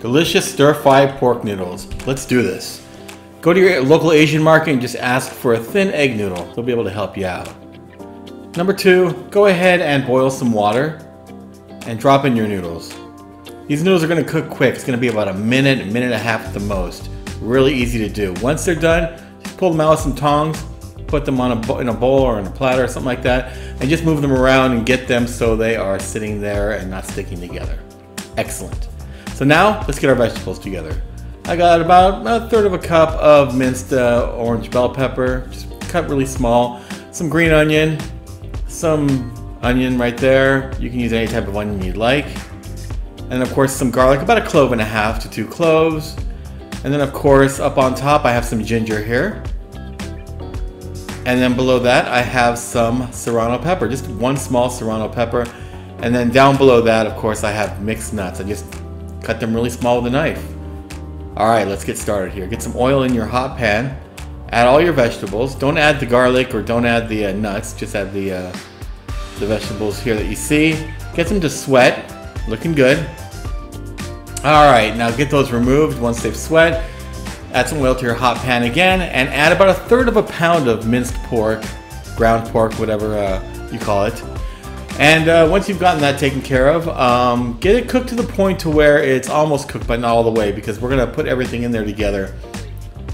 Delicious stir-fried pork noodles. Let's do this. Go to your local Asian market and just ask for a thin egg noodle. They'll be able to help you out. Number two, go ahead and boil some water and drop in your noodles. These noodles are gonna cook quick. It's gonna be about a minute and a half at the most. Really easy to do. Once they're done, just pull them out with some tongs, put them on in a bowl or in a platter or something like that, and just move them around and get them so they are sitting there and not sticking together. Excellent. So now, let's get our vegetables together. I got about a third of a cup of minced orange bell pepper, just cut really small, some green onion, some onion right there. You can use any type of onion you'd like. And of course some garlic, about a clove and a half to 2 cloves. And then of course up on top I have some ginger here. And then below that I have some serrano pepper, just one small serrano pepper. And then down below that, of course, I have mixed nuts. I just cut them really small with a knife. All right, let's get started here. Get some oil in your hot pan. Add all your vegetables. Don't add the garlic or don't add the nuts. Just add the vegetables here that you see. Get them to sweat. Looking good. All right, now get those removed once they've sweat. Add some oil to your hot pan again and add about 1/3 of a pound of minced pork, ground pork, whatever you call it. And once you've gotten that taken care of, get it cooked to the point to where it's almost cooked but not all the way, because we're going to put everything in there together,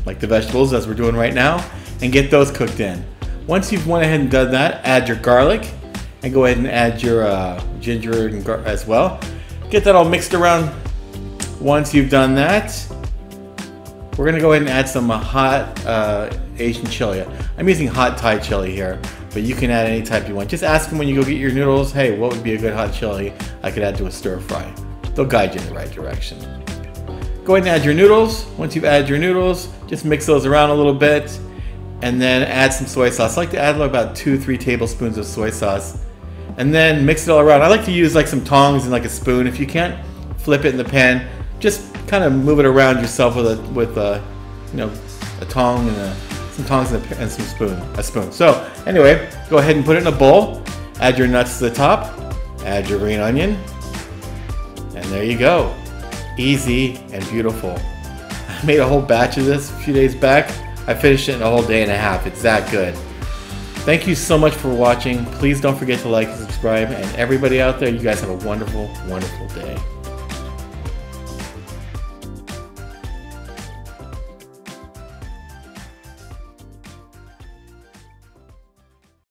like the vegetables as we're doing right now, and get those cooked in. Once you've went ahead and done that, add your garlic and go ahead and add your ginger and as well. Get that all mixed around. Once you've done that, we're going to go ahead and add some hot Asian chili. I'm using hot Thai chili here, but you can add any type you want. Just ask them when you go get your noodles, hey, what would be a good hot chili I could add to a stir fry? They'll guide you in the right direction. Go ahead and add your noodles. Once you've added your noodles, just mix those around a little bit and then add some soy sauce. I like to add about 2-3 tablespoons of soy sauce and then mix it all around. I like to use like some tongs and like a spoon. If you can't flip it in the pan, just kind of move it around yourself with a tong and some tongs and some spoon. So anyway, go ahead and put it in a bowl, add your nuts to the top, add your green onion, and there you go. Easy and beautiful. I made a whole batch of this a few days back. I finished it in a whole day and a half. It's that good. Thank you so much for watching. Please don't forget to like and subscribe. And everybody out there, you guys have a wonderful, wonderful day.